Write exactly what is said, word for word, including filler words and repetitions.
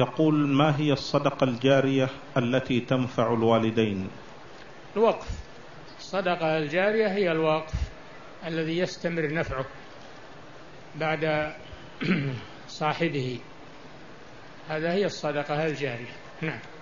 يقول ما هي الصدقة الجارية التي تنفع الوالدين؟ الوقف. الصدقة الجارية هي الوقف الذي يستمر نفعه بعد صاحبه، هذا هي الصدقة الجارية. نعم.